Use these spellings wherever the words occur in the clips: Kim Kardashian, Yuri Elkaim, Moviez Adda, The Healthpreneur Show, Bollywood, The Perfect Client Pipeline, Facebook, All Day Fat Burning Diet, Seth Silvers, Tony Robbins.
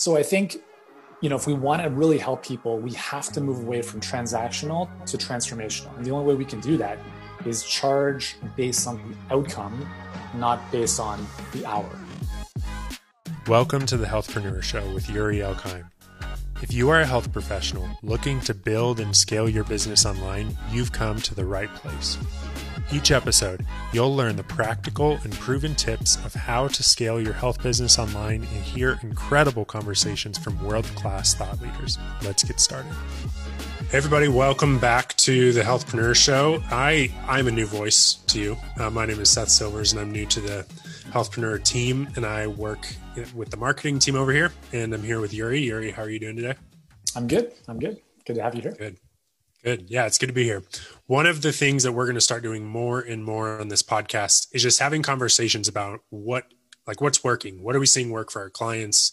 So I think, you know, if we want to really help people, we have to move away from transactional to transformational. And the only way we can do that is charge based on the outcome, not based on the hour. Welcome to The Healthpreneur Show with Yuri Elkaim. If you are a health professional looking to build and scale your business online, you've come to the right place. Each episode, you'll learn the practical and proven tips of how to scale your health business online and hear incredible conversations from world-class thought leaders. Let's get started. Hey everybody, welcome back to The Healthpreneur Show. I'm a new voice to you. My name is Seth Silvers and I'm new to the Healthpreneur team and I work with the marketing team over here and I'm here with Yuri. Yuri, how are you doing today? I'm good. Good to have you here. Good. Yeah, it's good to be here. One of the things that we're going to start doing more and more on this podcast is just having conversations about what's working, what are we seeing work for our clients,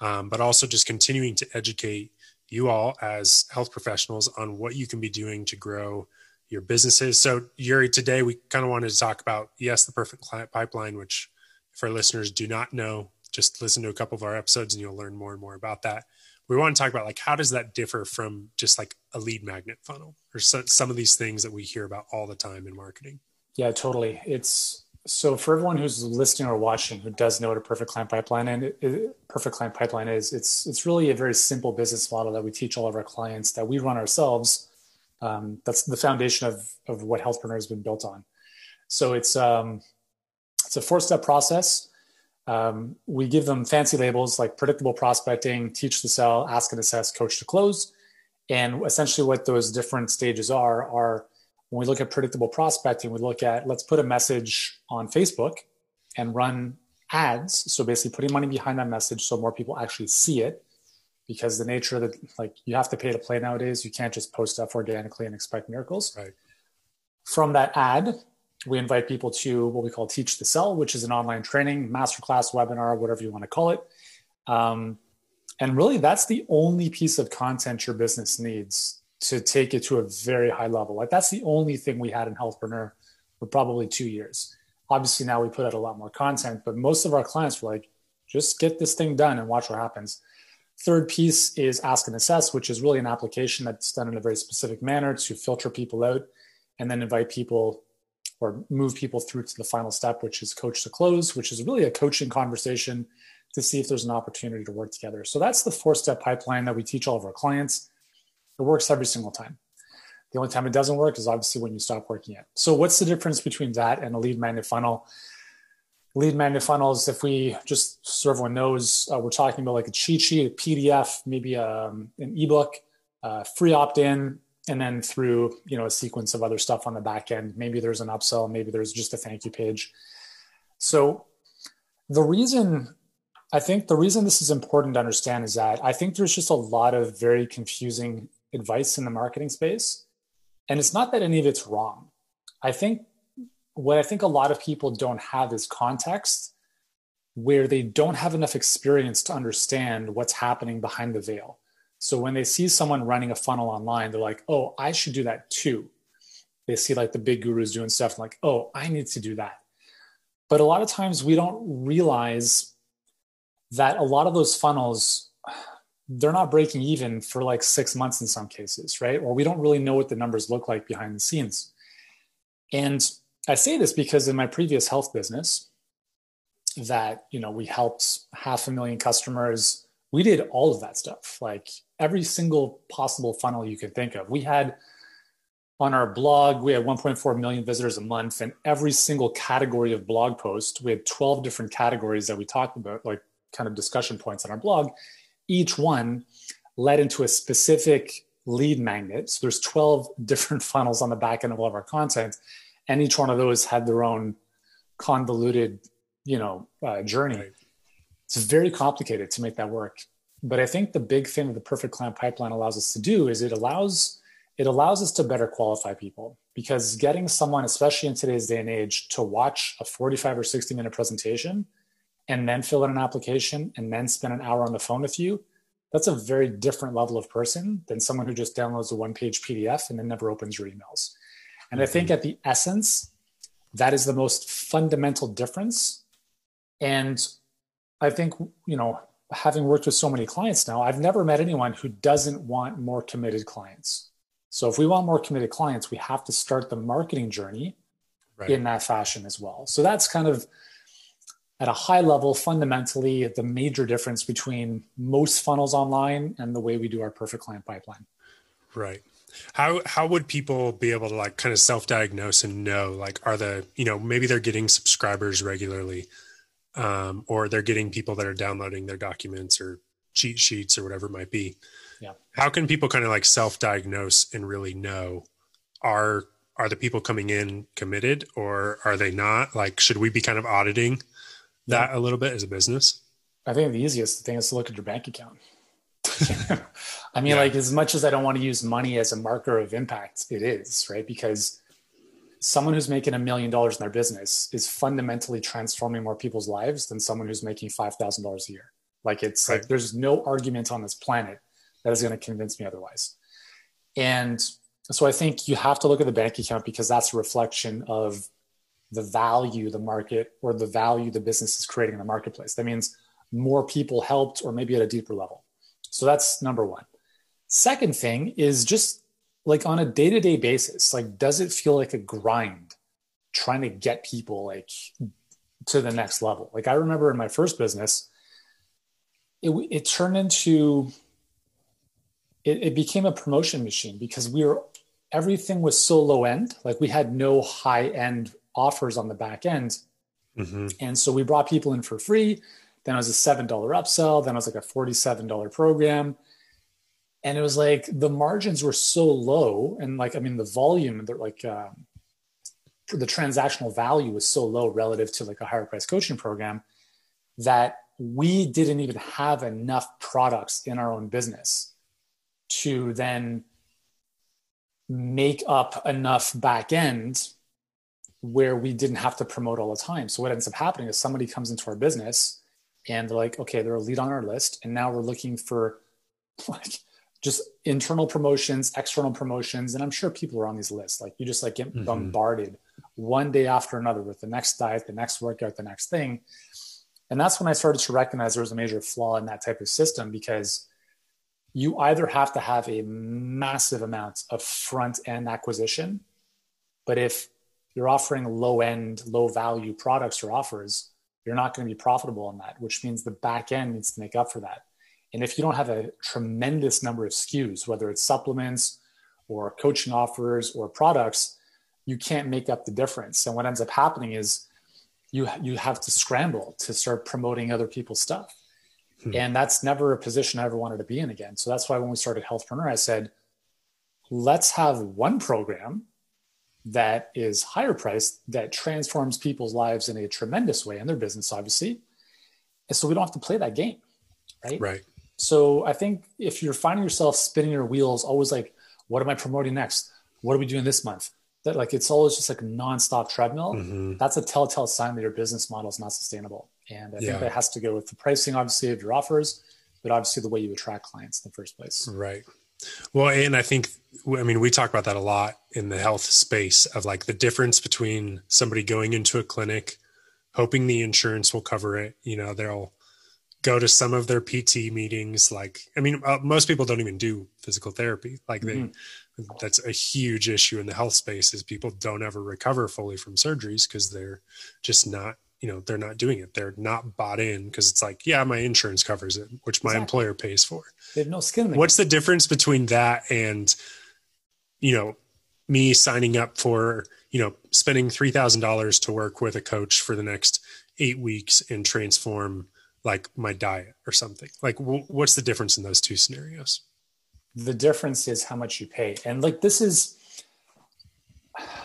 but also just continuing to educate you all as health professionals on what you can be doing to grow your businesses. So Yuri, today we kind of wanted to talk about, yes, the perfect client pipeline, which if our listeners do not know, just listen to a couple of our episodes and you'll learn more and more about that. We want to talk about how does that differ from just a lead magnet funnel or some of these things that we hear about all the time in marketing? Yeah, totally. So for everyone who's listening or watching who does know what a perfect client pipeline is, it's really a very simple business model that we teach all of our clients that we run ourselves. That's the foundation of what Healthpreneur has been built on. So it's a 4-step process. We give them fancy labels like predictable prospecting, teach to sell, ask and assess, coach to close. And essentially what those different stages are when we look at predictable prospecting, we look at, let's put a message on Facebook and run ads. So basically putting money behind that message so more people actually see it, because the nature of you have to pay to play nowadays. You can't just post stuff organically and expect miracles. Right. From that ad, we invite people to what we call Teach to Sell, which is an online training, masterclass, webinar, whatever you want to call it. And really, that's the only piece of content your business needs to take it to a very high level. That's the only thing we had in Healthpreneur for probably 2 years. Obviously, now we put out a lot more content, but most of our clients were like, just get this thing done and watch what happens. Third piece is Ask and Assess, which is really an application that's done in a very specific manner to filter people out and then invite people or move people through to the final step, which is coach to close, which is really a coaching conversation to see if there's an opportunity to work together. So that's the 4-step pipeline that we teach all of our clients. It works every single time. The only time it doesn't work is obviously when you stop working it. So what's the difference between that and a lead magnet funnel? Lead magnet funnels, if we just so everyone knows, we're talking about a cheat sheet, a PDF, maybe an ebook, free opt-in, and then through, a sequence of other stuff on the back end. Maybe there's an upsell, maybe there's just a thank you page. So the reason this is important to understand is that I think there's just a lot of very confusing advice in the marketing space. And it's not that any of it's wrong. I think a lot of people don't have is context where they don't have enough experience to understand what's happening behind the veil. So when they see someone running a funnel online, they're like, oh, I should do that too. They see the big gurus doing stuff like, oh, I need to do that. But a lot of times we don't realize that a lot of those funnels, they're not breaking even for 6 months in some cases, right? Or we don't really know what the numbers look like behind the scenes. And I say this because in my previous health business that, we helped 500,000 customers, we did all of that stuff, every single possible funnel you can think of. We had on our blog, we had 1.4 million visitors a month, and every single category of blog post, we had 12 different categories that we talked about, kind of discussion points on our blog. Each one led into a specific lead magnet. So there's 12 different funnels on the back end of all of our content, and each one of those had their own convoluted, journey. Right. It's very complicated to make that work. But I think the big thing that the perfect client pipeline allows us to do is it allows us to better qualify people, because getting someone, especially in today's day and age, to watch a 45 or 60-minute presentation and then fill in an application and then spend an hour on the phone with you, that's a very different level of person than someone who just downloads a one-page PDF and then never opens your emails. And I think at the essence, that is the most fundamental difference. And I think, having worked with so many clients now, I've never met anyone who doesn't want more committed clients. So if we want more committed clients, we have to start the marketing journey in that fashion as well. So that's kind of at a high level, fundamentally, the major difference between most funnels online and the way we do our perfect client pipeline. Right. How would people be able to like kind of self-diagnose and know, like, are the, you know, maybe they're getting subscribers regularly, or they're getting people that are downloading their documents or cheat sheets or whatever it might be. Yeah. How can people kind of like self-diagnose and really know, are the people coming in committed or are they not? Like, should we be kind of auditing that a little bit as a business? I think the easiest thing is to look at your bank account. I mean, like, as much as I don't want to use money as a marker of impact, it is, right? Because someone who's making $1 million in their business is fundamentally transforming more people's lives than someone who's making $5,000 a year. Like, it's like, there's no argument on this planet that is going to convince me otherwise. And so I think you have to look at the bank account because that's a reflection of the value the market or the value the business is creating in the marketplace. That means more people helped or maybe at a deeper level. So that's number one. Second thing is just like on a day-to-day basis, like, does it feel like a grind trying to get people like to the next level? Like, I remember in my first business, it turned into, it became a promotion machine because everything was so low end. Like, we had no high end offers on the back end. Mm-hmm. And so we brought people in for free. Then it was a $7 upsell. Then it was like a $47 program. And it was like, the margins were so low. And like, I mean, the volume, like the transactional value was so low relative to like a higher price coaching program that we didn't even have enough products in our own business to then make up enough back end where we didn't have to promote all the time. So what ends up happening is somebody comes into our business and they're like, okay, they're a lead on our list. And now we're looking for like just internal promotions, external promotions. And I'm sure people are on these lists. Like, you just like get bombarded one day after another with the next diet, the next workout, the next thing. And that's when I started to recognize there was a major flaw in that type of system, because you either have to have a massive amount of front end acquisition, but if you're offering low end, low value products or offers, you're not going to be profitable on that, which means the back end needs to make up for that. And if you don't have a tremendous number of SKUs, whether it's supplements or coaching offers or products, you can't make up the difference. And what ends up happening is you have to scramble to start promoting other people's stuff. Hmm. And that's never a position I ever wanted to be in again. So that's why when we started Healthpreneur, I said, let's have one program that is higher priced, that transforms people's lives in a tremendous way and their business, obviously. And so we don't have to play that game, right? Right. So I think if you're finding yourself spinning your wheels, always like, what am I promoting next? What are we doing this month? That like, it's always just like a nonstop treadmill. Mm-hmm. That's a telltale sign that your business model is not sustainable. And I think that has to go with the pricing, obviously, of your offers, but obviously the way you attract clients in the first place. Right. Well, and I think, I mean, we talk about that a lot in the health space of like the difference between somebody going into a clinic, hoping the insurance will cover it. You know, they'll go to some of their PT meetings. Like, I mean, most people don't even do physical therapy. Like that's a huge issue in the health space is people don't ever recover fully from surgeries because they're just not, you know, they're not doing it. They're not bought in because it's like, yeah, my insurance covers it, which my employer pays for. They have no skin in the game. What's the difference between that and, you know, me signing up for, you know, spending $3,000 to work with a coach for the next 8 weeks and transform like my diet or something? Like, what's the difference in those two scenarios? The difference is how much you pay. And like, this is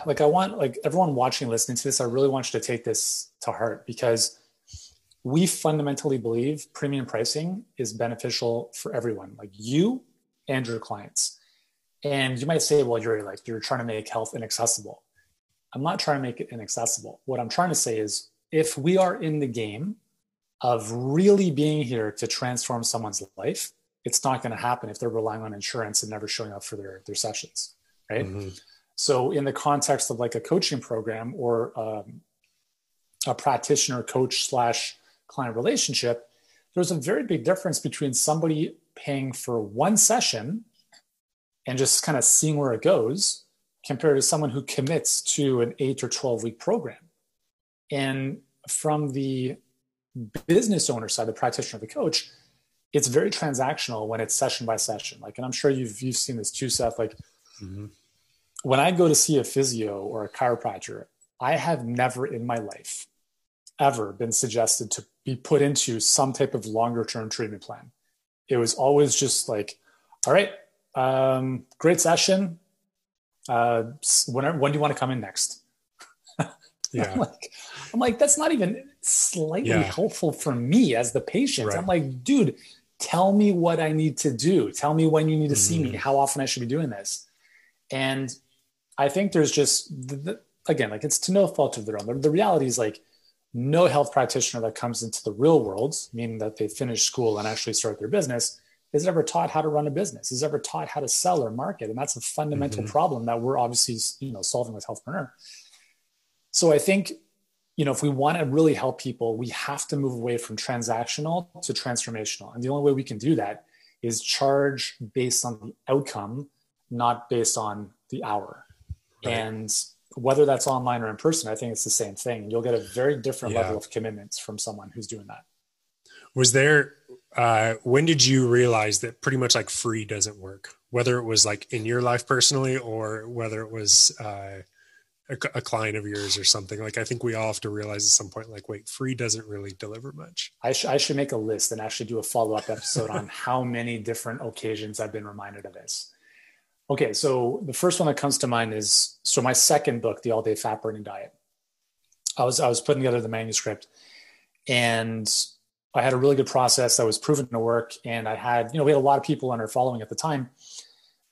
like, I want like everyone watching, listening to this, I really want you to take this to heart because we fundamentally believe premium pricing is beneficial for everyone, like you and your clients. And you might say, well, you're like, you're trying to make health inaccessible. I'm not trying to make it inaccessible. What I'm trying to say is if we are in the game of really being here to transform someone's life, it's not going to happen if they're relying on insurance and never showing up for their sessions, right? Mm-hmm. So in the context of like a coaching program or a practitioner coach / client relationship, there's a very big difference between somebody paying for one session and just kind of seeing where it goes compared to someone who commits to an 8 or 12-week program. And from the business owner side, the practitioner, the coach, it's very transactional when it's session by session. Like, and I'm sure you've seen this too, Seth, like when I go to see a physio or a chiropractor, I have never in my life ever been suggested to be put into some type of longer term treatment plan. It was always just like, all right, great session. When do you want to come in next? Yeah. I'm like, that's not even slightly helpful for me as the patient. Right. I'm like, dude, tell me what I need to do. Tell me when you need to see me, how often I should be doing this. And I think there's just, again, like, it's to no fault of their own. The reality is, like, no health practitioner that comes into the real world, meaning that they finish school and actually start their business, is ever taught how to run a business, is ever taught how to sell or market. And that's a fundamental problem that we're obviously, solving with Healthpreneur. So I think, if we want to really help people, we have to move away from transactional to transformational. And the only way we can do that is charge based on the outcome, not based on the hour. Right. And whether that's online or in person, I think it's the same thing. You'll get a very different level of commitments from someone who's doing that. Was there, when did you realize that pretty much like free doesn't work? Whether it was like in your life personally, or whether it was, a client of yours or something. Like, I think we all have to realize at some point, like, wait, free doesn't really deliver much. I should make a list and actually do a follow-up episode on how many different occasions I've been reminded of this. Okay. So the first one that comes to mind is, so my second book, The All Day Fat Burning Diet, I was putting together the manuscript, and I had a really good process that was proven to work. And I had, we had a lot of people on our following at the time.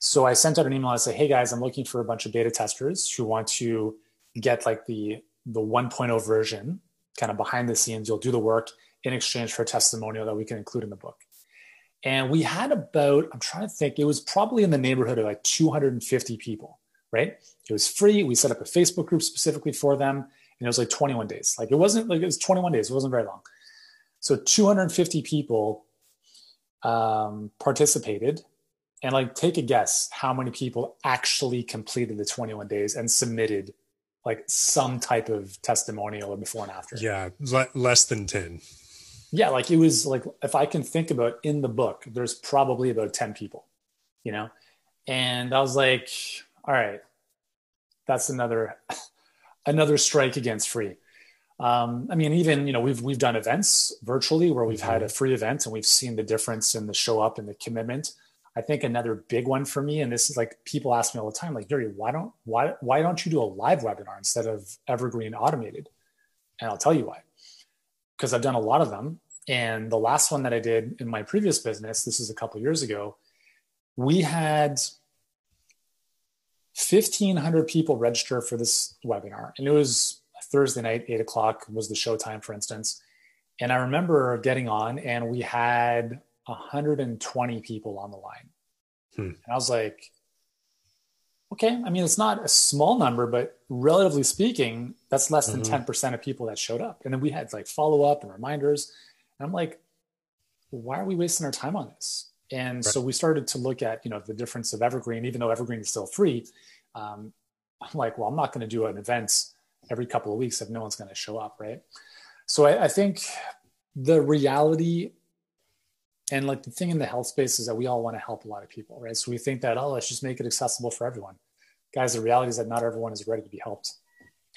So I sent out an email and I said, hey guys, I'm looking for a bunch of beta testers who want to get like the 1.0 version, kind of behind the scenes. You'll do the work in exchange for a testimonial that we can include in the book. And we had about, I'm trying to think, it was probably in the neighborhood of like 250 people, right? It was free. We set up a Facebook group specifically for them, and it was like 21 days. Like, it was 21 days. It wasn't very long. So 250 people participated. And like, take a guess how many people actually completed the 21 days and submitted like some type of testimonial or before and after. Yeah. Less than 10. Yeah. Like, it was like, if I can think about in the book, there's probably about 10 people, and I was like, all right, that's another strike against free. I mean, even, we've done events virtually where we've had a free event and we've seen the difference in the show up and the commitment. I think another big one for me, and this is like, people ask me all the time, like, Yuri, why don't you do a live webinar instead of evergreen automated? And I'll tell you why. Because I've done a lot of them. And the last one that I did in my previous business, this was a couple of years ago, we had 1,500 people register for this webinar. And it was Thursday night, 8 o'clock was the show time, for instance. And I remember getting on, and we had 120 people on the line. And I was like, okay, I mean, it's not a small number, but relatively speaking, that's less than 10% of people that showed up. And then we had like follow-up and reminders. And I'm like, why are we wasting our time on this? And so we started to look at, the difference of evergreen, even though evergreen is still free. I'm like, well, I'm not going to do an event every couple of weeks if no one's going to show up. Right. So I think the reality, and like, the thing in the health space is that we all want to help a lot of people, right? So we think that, oh, let's just make it accessible for everyone. Guys, the reality is that not everyone is ready to be helped.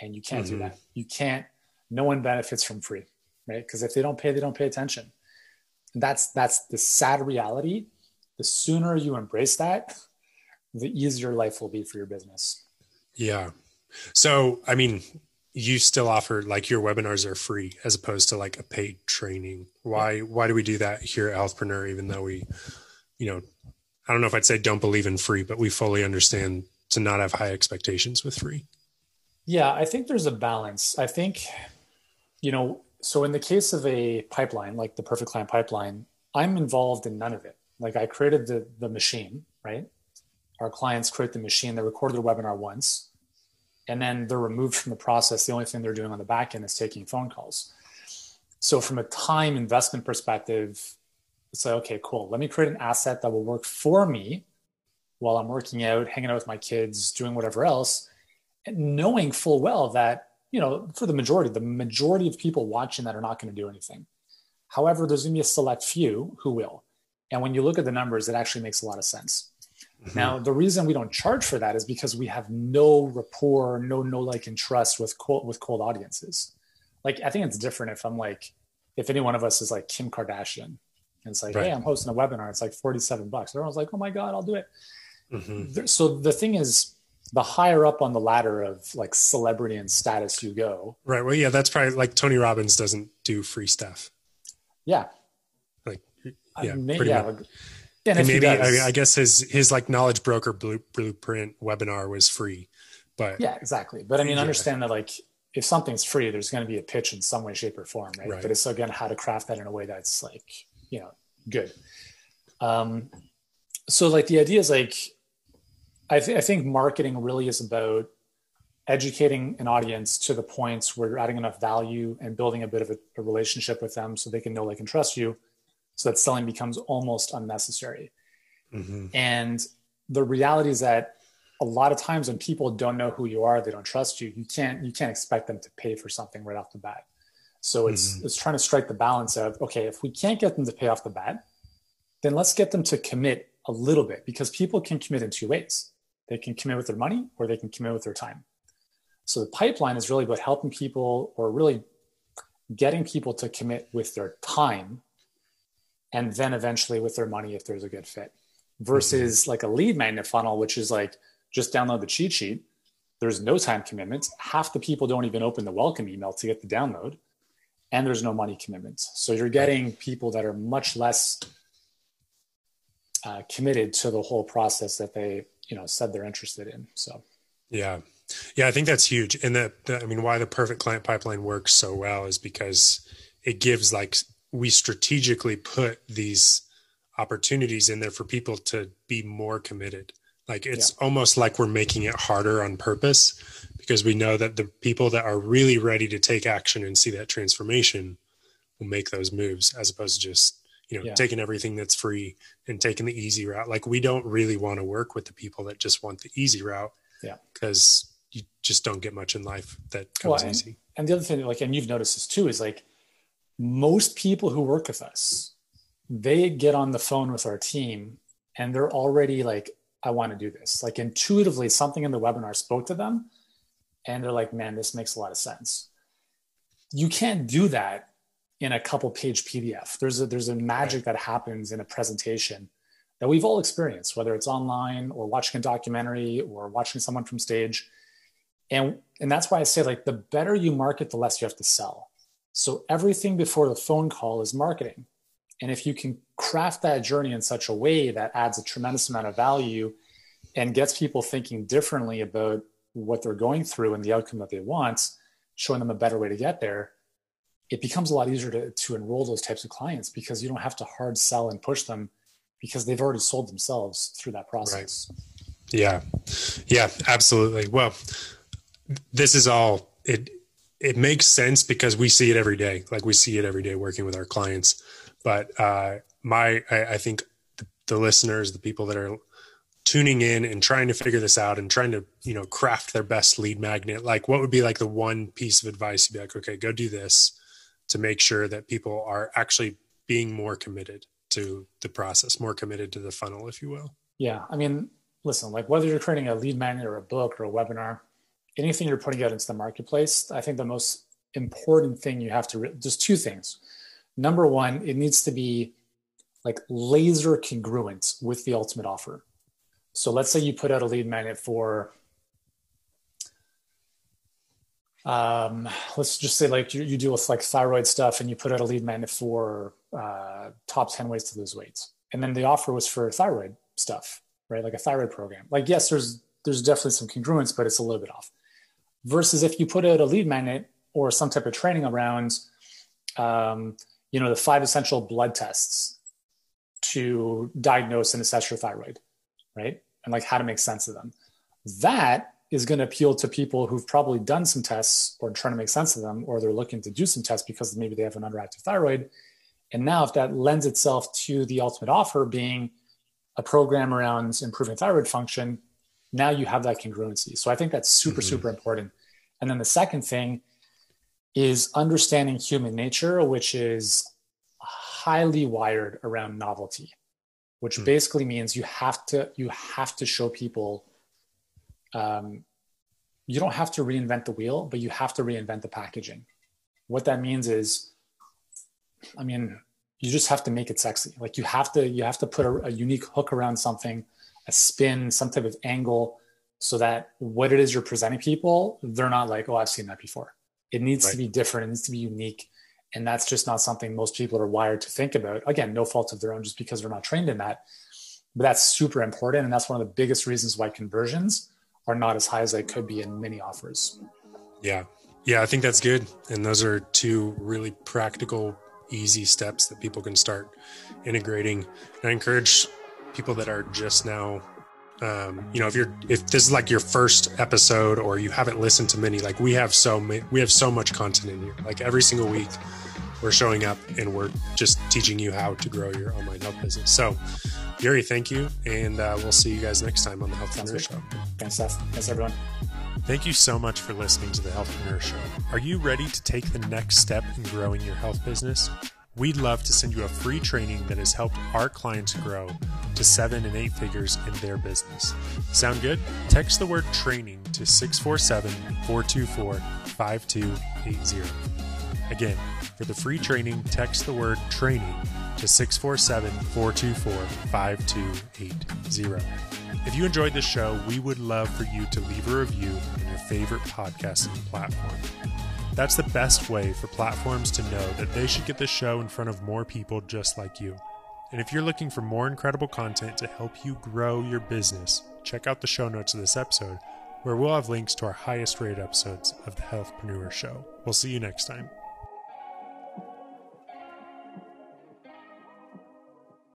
And you can't do that. You can't, no one benefits from free, right? Because if they don't pay, they don't pay attention. And that's the sad reality. The sooner you embrace that, the easier life will be for your business. Yeah. So, I mean, you still offer, like, your webinars are free as opposed to like a paid training. Why do we do that here at Healthpreneur? Even though we, I don't know if I'd say don't believe in free, but we fully understand to not have high expectations with free. Yeah. I think there's a balance. I think, so in the case of a pipeline, like the Perfect Client Pipeline, I'm involved in none of it. Like, I created the machine, right? Our clients create the machine. They record their webinar once, and then they're removed from the process. The only thing they're doing on the back end is taking phone calls. So from a time investment perspective, it's like, okay, cool. Let me create an asset that will work for me while I'm working out, hanging out with my kids, doing whatever else, and knowing full well that, you know, for the majority of people watching that are not going to do anything. However, there's going to be a select few who will. And when you look at the numbers, it actually makes a lot of sense. Mm-hmm. Now, the reason we don't charge for that is because we have no rapport, no like, and trust with cold audiences. Like, I think it's different if I'm like, if any one of us is like Kim Kardashian, and it's like, right, hey, I'm hosting a webinar. It's like $47. Everyone's like, oh my God, I'll do it. Mm-hmm. So the thing is, the higher up on the ladder of like celebrity and status you go. Right. Well, yeah, that's probably like Tony Robbins doesn't do free stuff. Yeah. Like, yeah, pretty much. Like, and maybe, I guess his like knowledge broker blueprint webinar was free, but. Yeah, exactly. But I mean, understand that like, if something's free, there's going to be a pitch in some way, shape or form, right? But it's again, how to craft that in a way that's like, you know, good. So like the idea is like, I think marketing really is about educating an audience to the points where you're adding enough value and building a bit of a relationship with them so they can know, like, and trust you, so that selling becomes almost unnecessary. Mm-hmm. And the reality is that a lot of times when people don't know who you are, they don't trust you. You can't expect them to pay for something right off the bat. So it's trying to strike the balance of, okay, if we can't get them to pay off the bat, then let's get them to commit a little bit, because people can commit in two ways. They can commit with their money, or they can commit with their time. So the pipeline is really about helping people, or really getting people to commit with their time, and then eventually with their money if there's a good fit, versus like a lead magnet funnel, which is like, just download the cheat sheet. There's no time commitment. Half the people don't even open the welcome email to get the download, and there's no money commitments. So you're getting people that are much less committed to the whole process that they, you know, said they're interested in. So, yeah, I think that's huge. And I mean, why the perfect client pipeline works so well is because it gives, like, we strategically put these opportunities in there for people to be more committed. Like, it's almost like we're making it harder on purpose, because we know that the people that are really ready to take action and see that transformation will make those moves, as opposed to just, you know, taking everything that's free and taking the easy route. Like, we don't really want to work with the people that just want the easy route, because you just don't get much in life that comes easy. And the other thing, like, and you've noticed this too, is like, most people who work with us, they get on the phone with our team and they're already like, I want to do this. Like, intuitively, something in the webinar spoke to them and they're like, man, this makes a lot of sense. You can't do that in a couple page PDF. There's a magic that happens in a presentation that we've all experienced, whether it's online or watching a documentary or watching someone from stage. And that's why I say, like, the better you market, the less you have to sell. So everything before the phone call is marketing. And if you can craft that journey in such a way that adds a tremendous amount of value and gets people thinking differently about what they're going through and the outcome that they want, showing them a better way to get there, it becomes a lot easier to enroll those types of clients, because you don't have to hard sell and push them, because they've already sold themselves through that process. Right. Yeah, absolutely. Well, this is all, it makes sense because we see it every day. Like, we see it every day working with our clients. But I think the listeners, the people that are tuning in and trying to figure this out and trying to, you know, craft their best lead magnet, like, what would be like the one piece of advice you'd be like, okay, go do this to make sure that people are actually being more committed to the process, more committed to the funnel, if you will? Yeah. I mean, listen, like, whether you're creating a lead magnet or a book or a webinar, anything you're putting out into the marketplace, I think the most important thing you have to, just two things. Number one, it needs to be like laser congruent with the ultimate offer. So let's say you put out a lead magnet for, let's just say, like, you deal with like thyroid stuff, and you put out a lead magnet for top 10 ways to lose weight. And then the offer was for thyroid stuff, right? Like a thyroid program. Like, yes, there's definitely some congruence, but it's a little bit off. Versus if you put out a lead magnet or some type of training around, you know, the 5 essential blood tests to diagnose and assess your thyroid, right? And like how to make sense of them. That is going to appeal to people who've probably done some tests or trying to make sense of them, or they're looking to do some tests because maybe they have an underactive thyroid. And now if that lends itself to the ultimate offer being a program around improving thyroid function, now you have that congruency. So I think that's super, super important. And then the second thing is understanding human nature, which is highly wired around novelty, which basically means you have to show people, you don't have to reinvent the wheel, but you have to reinvent the packaging. What that means is, I mean, you just have to make it sexy. Like you have to put a unique hook around something, a spin, some type of angle, so that what it is you're presenting people, they're not like, oh, I've seen that before. It needs to be different. It needs to be unique. And that's just not something most people are wired to think about. Again, no fault of their own, just because they're not trained in that. But that's super important. And that's one of the biggest reasons why conversions are not as high as they could be in many offers. Yeah. Yeah, I think that's good. And those are two really practical, easy steps that people can start integrating. And I encourage people that are just now, if this is like your first episode or you haven't listened to many, like we have so much content in here. Like every single week we're showing up and we're just teaching you how to grow your online health business. So Yuri, thank you. And we'll see you guys next time on The Healthpreneur Show. Thanks, Seth. Thanks, everyone. Thank you so much for listening to The Healthpreneur Show. Are you ready to take the next step in growing your health business? We'd love to send you a free training that has helped our clients grow to 7 and 8 figures in their business. Sound good? Text the word training to 647-424-5280. Again, for the free training, text the word training to 647-424-5280. If you enjoyed this show, we would love for you to leave a review on your favorite podcasting platform. That's the best way for platforms to know that they should get this show in front of more people just like you. And if you're looking for more incredible content to help you grow your business, check out the show notes of this episode, where we'll have links to our highest rated episodes of The Healthpreneur Show. We'll see you next time.